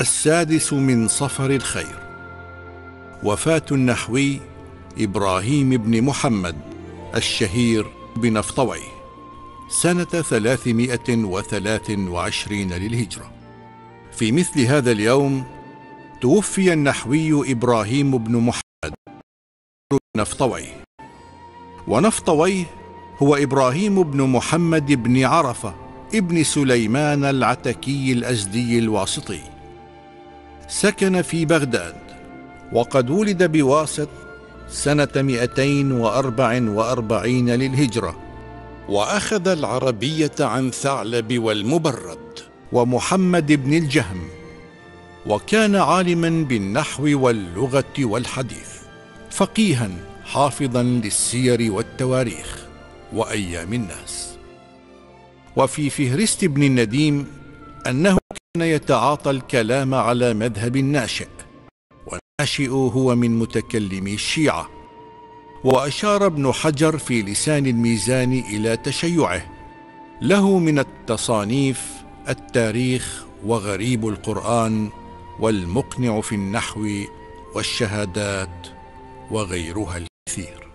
السادس من صفر الخير. وفاة النحوي إبراهيم بن محمد الشهير بنفطويه سنة 323 للهجرة. في مثل هذا اليوم توفي النحوي إبراهيم بن محمد نفطويه. ونفطويه هو إبراهيم بن محمد بن عرفة ابن سليمان العتكي الأزدي الواسطي. سكن في بغداد، وقد ولد بواسط سنة 244 للهجرة، وأخذ العربية عن ثعلب والمبرد ومحمد بن الجهم، وكان عالما بالنحو واللغة والحديث، فقيها حافظا للسير والتواريخ وأيام الناس. وفي فهرست بن النديم أنه كان يتعاطى الكلام على مذهب الناشئ، والناشئ هو من متكلمي الشيعة. وأشار ابن حجر في لسان الميزان إلى تشيعه. له من التصانيف التاريخ وغريب القرآن والمقنع في النحو والشهادات وغيرها الكثير.